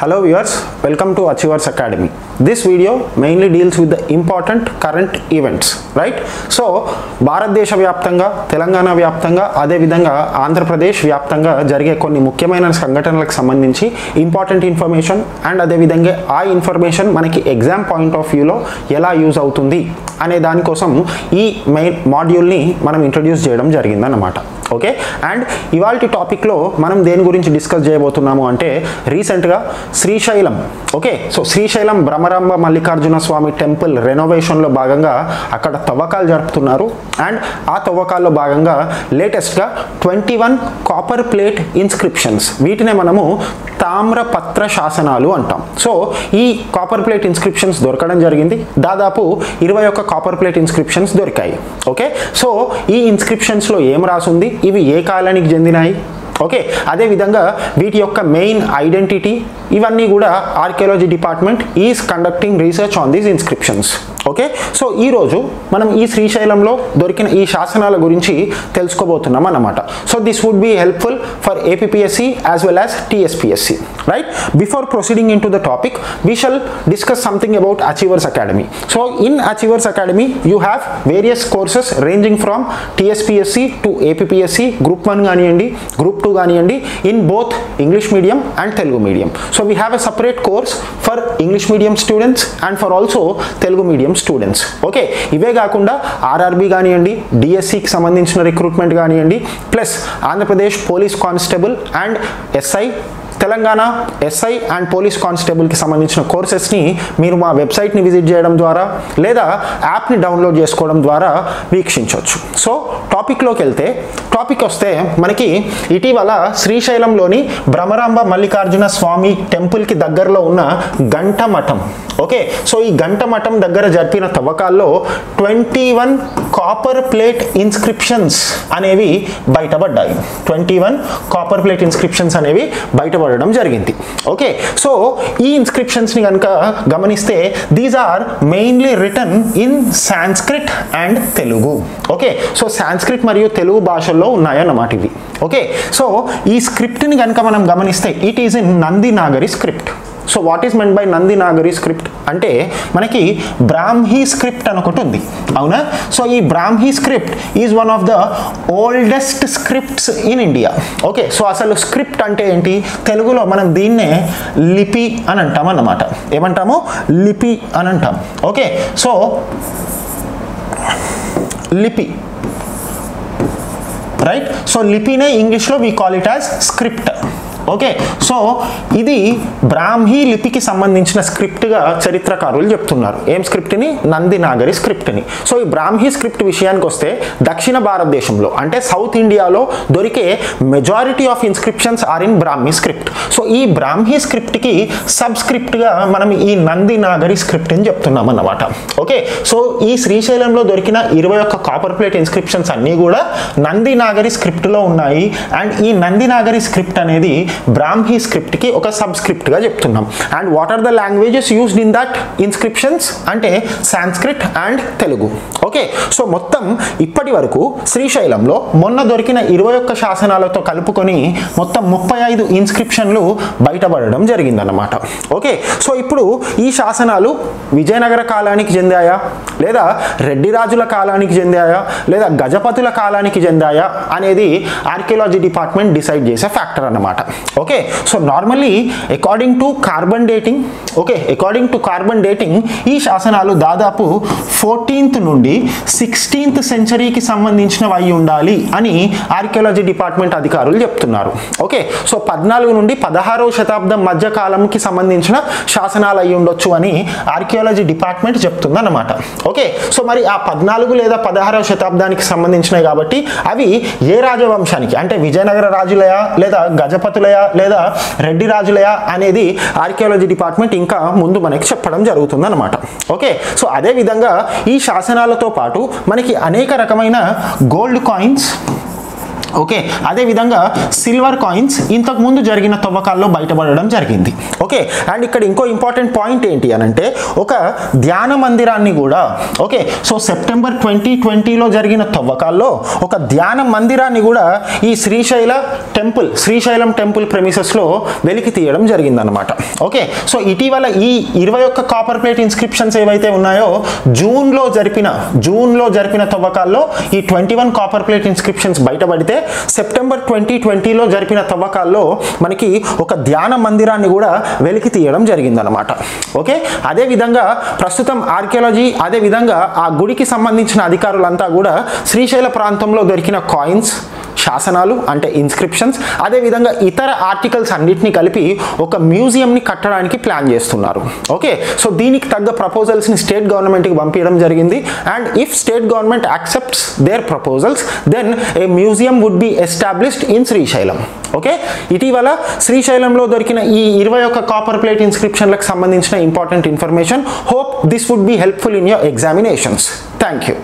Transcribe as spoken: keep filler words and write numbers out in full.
Hello viewers, welcome to Achievers Academy. This video mainly deals with the important current events, right? So భారతదేశ వ్యాప్తంగా, తెలంగాణ వ్యాప్తంగా, అదే విధంగా ఆంధ్రప్రదేశ్ వ్యాప్తంగా జరిగే కొన్ని ముఖ్యమైన సంఘటనలకు సంబంధించి ఇంపార్టెంట్ ఇన్ఫర్మేషన్ అండ్ అదే విధంగా ఆ ఇన్ఫర్మేషన్ మనకి ఎగ్జామ్ పాయింట్ ఆఫ్ వ్యూలో ఎలా యూజ్ అవుతుంది అనే దాని కోసం ఈ మెయిన్ మాడ్యూల్ ని మనం ఇంట్రడ్యూస్ చేయడం జరిగిందన్నమాట. ఓకే, అండ్ ఇవాల్టి టాపిక్లో మనం దేని గురించి డిస్కస్ చేయబోతున్నాము అంటే రీసెంట్గా Srisailam, okay, so Srisailam Brahmaramba Mallikarjuna Swamy temple రెనోవేషన్లో భాగంగా అక్కడ తవ్వకాలు జరుపుతున్నారు. అండ్ ఆ తవ్వకాల్లో భాగంగా లేటెస్ట్గా twenty one copper plate inscriptions, వీటినే మనము తామ్రపత్ర శాసనాలు అంటాం. సో ఈ కాపర్ ప్లేట్ ఇన్స్క్రిప్షన్స్ దొరకడం జరిగింది. దాదాపు ఇరవై ఒక్క కాపర్ ప్లేట్ ఇన్స్క్రిప్షన్స్ దొరికాయి. ఓకే, సో ఈ ఇన్స్క్రిప్షన్స్లో ఏం రాసుంది, ఇవి ఏ కాలానికి చెందినాయి, ఓకే, అదేవిధంగా వీటి యొక్క మెయిన్ ఐడెంటిటీ, ఇవన్నీ కూడా archaeology department is conducting research on these inscriptions. Okay, so ఈరోజు మనం ఈ శ్రీశైలంలో దొరికిన ఈ శాసనాల గురించి తెలుసుకోబోతున్నాం అన్నమాట. So this would be helpful for A P P S C as well as T S P S C, right? Before proceeding in to the topic, we shall discuss something about achievers academy. So in achievers academy you have various courses ranging from T S P S C to A P P S C group one కానివ్వండి, group two కానివ్వండి, in both English medium and Telugu medium. So we have a separate course for English medium students and for also Telugu medium students. Okay, ఇవే కాకుండా RRB కానివ్వండి, డిఎస్సికి సంబంధించిన recruitment కానివ్వండి, plus Andhra Pradesh police constable and SI, Telangana SI and police కానిస్టేబుల్కి సంబంధించిన కోర్సెస్ని మీరు మా వెబ్సైట్ని విజిట్ చేయడం ద్వారా లేదా యాప్ని డౌన్లోడ్ చేసుకోవడం ద్వారా వీక్షించవచ్చు. సో టాపిక్లోకి వెళ్తే, టాపిక్ వస్తే మనకి ఇటీవల శ్రీశైలంలోని బ్రహ్మరాంబ మల్లికార్జున స్వామి టెంపుల్కి దగ్గరలో ఉన్న గంట మఠం, ఓకే, సో ఈ గంట మఠం దగ్గర జరిపిన తవ్వకాల్లో twenty one copper plate inscriptions అనేవి బయటపడ్డాయి. Twenty one copper plate inscriptions అనేవి బయటపడ్డాయి జరిగింది. ఓకే, సో ఈ ఇన్స్క్రిప్షన్స్ ని కనుక గమనిస్తే these are mainly written in Sanskrit and Telugu. Okay, so Sanskrit మరియు తెలుగు భాషల్లో ఉన్నాయన్నమాట ఇవి. ఓకే, సో ఈ స్క్రిప్ట్ ని కనుక మనం గమనిస్తే it is in Nandi Nagari script. So what is meant by Nandi Nagari script అంటే మనకి బ్రాహ్మి స్క్రిప్ట్ అని ఒకటి ఉంది, అవునా? సో ఈ Brahmi script is one of the oldest scripts in India. Okay, so అసలు స్క్రిప్ట్ అంటే ఏంటి? తెలుగులో మనం దీన్నే లిపి అని అంటాం అన్నమాట. ఏమంటాము? లిపి అని అంటాం. ఓకే, సో లిపి, రైట్? సో లిపినే ఇంగ్లీష్లో we call it as script. Okay, so ఇది బ్రాహ్మీ లిపికి సంబంధించిన స్క్రిప్ట్గా చరిత్రకారులు చెప్తున్నారు. ఏం స్క్రిప్ట్ని? నంది నాగరి స్క్రిప్ట్ని. సో ఈ బ్రాహ్మీ స్క్రిప్ట్ విషయానికి వస్తే దక్షిణ భారతదేశంలో అంటే సౌత్ ఇండియాలో దొరికే majority of inscriptions are in Brahmi script. So ఈ బ్రాహ్మీ స్క్రిప్ట్కి సబ్స్క్రిప్ట్గా మనం ఈ నంది నాగరి స్క్రిప్ట్ అని చెప్తున్నాం అన్నమాట. ఓకే, సో ఈ శ్రీశైలంలో దొరికిన ఇరవై ఒక్క కాపర్ ప్లేట్ ఇన్స్క్రిప్షన్స్ అన్నీ కూడా నంది నాగరి స్క్రిప్ట్లో ఉన్నాయి. అండ్ ఈ నంది నాగరి స్క్రిప్ట్ అనేది బ్రాహ్మీ స్క్రిప్ట్కి ఒక సబ్స్క్రిప్ట్గా చెప్తున్నాం. And what are the languages used in that inscriptions అంటే Sanskrit and Telugu. Okay, so మొత్తం ఇప్పటి వరకు శ్రీశైలంలో మొన్న దొరికిన ఇరవై ఒక్క శాసనాలతో కలుపుకొని మొత్తం ముప్పై ఐదు ఇన్స్క్రిప్షన్లు బయటపడడం జరిగిందన్నమాట. ఓకే, సో ఇప్పుడు ఈ శాసనాలు విజయనగర కాలానికి చెందాయా, లేదా రెడ్డి రాజుల కాలానికి చెందాయా, లేదా గజపతుల కాలానికి చెందాయా అనేది ఆర్కియాలజీ డిపార్ట్మెంట్ డిసైడ్ చేసే ఫ్యాక్టర్ అన్నమాట. Okay, so normally according to carbon dating, okay, according to carbon dating ఈ శాసనాలు దాదాపు ఫోర్టీన్త్ నుండి సిక్స్టీన్త్ సెంచరీకి సంబంధించినవి అయి ఉండాలి అని ఆర్కియాలజీ డిపార్ట్మెంట్ అధికారులు చెప్తున్నారు. ఓకే, సో పద్నాలుగు నుండి పదహారవ శతాబ్దం మధ్య కాలంకి సంబంధించిన శాసనాలు అయి ఉండొచ్చు అని ఆర్కియాలజీ డిపార్ట్మెంట్ చెప్తుందన్నమాట. ఓకే, సో మరి ఆ పద్నాలుగు లేదా పదహారవ శతాబ్దానికి సంబంధించినవి కాబట్టి అవి ఏ రాజవంశానికి అంటే విజయనగర రాజులయా, లేదా గజపతులయా, లేదా రెడ్డి రాజులయా అనేది ఆర్కియాలజీ డిపార్ట్మెంట్ ఇంకా ముందు మనకి చెప్పడం జరుగుతుంది అన్నమాట. ఓకే, సో అదేవిధంగా ఈ శాసనాలతో పాటు మనకి అనేక రకమైన గోల్డ్ కాయిన్స్, ఓకే అదే విధంగా సిల్వర్ కాయిన్స్ ఇంతకు ముందు జరిగిన తవ్వకాల్లో బయటపడడం జరిగింది. ఓకే అండ్ ఇక్కడ ఇంకో ఇంపార్టెంట్ పాయింట్ ఏంటి అని అంటే ఒక ధ్యాన మందిరాన్ని కూడా ఓకే సో సెప్టెంబర్ ట్వంటీ ట్వంటీలో జరిగిన తవ్వకాల్లో ఒక ధ్యాన మందిరాన్ని కూడా ఈ శ్రీశైల టెంపుల్ శ్రీశైలం టెంపుల్ ప్రెమిసెస్లో వెలికి తీయడం జరిగిందనమాట. ఓకే సో ఇటీవల ఈ ఇరవై ఒక్క కాపర్ ప్లేట్ ఇన్స్క్రిప్షన్స్ ఏవైతే ఉన్నాయో జూన్లో జరిపిన జూన్లో జరిపిన తవ్వకాల్లో ఈ twenty one copper plate inscriptions బయటపడితే సెప్టెంబర్ ట్వంటీ ట్వంటీలో జరిపిన తవ్వకాల్లో మనకి ఒక ధ్యాన మందిరాన్ని కూడా వెలికి తీయడం జరిగిందనమాట. ఓకే అదేవిధంగా ప్రస్తుతం ఆర్కియాలజీ అదేవిధంగా ఆ గుడికి సంబంధించిన అధికారులంతా కూడా శ్రీశైల ప్రాంతంలో దొరికిన కాయిన్స్ శాసనాలు అంటే ఇన్స్క్రిప్షన్స్ అదేవిధంగా ఇతర ఆర్టికల్స్ అన్నిటిని కలిపి ఒక మ్యూజియంని కట్టడానికి ప్లాన్ చేస్తున్నారు. ఓకే సో దీనికి తగ్గ ప్రపోజల్స్ని స్టేట్ గవర్నమెంట్కి పంపించడం జరిగింది and if state government accepts their proposals then a museum would be established in Srisailam. Okay ఇటీవల శ్రీశైలంలో దొరికిన ఈ ఇరవై ఒక్క కాపర్ ప్లేట్ ఇన్స్క్రిప్షన్లకు సంబంధించిన important information. Hope this would be helpful in your examinations. Thank you.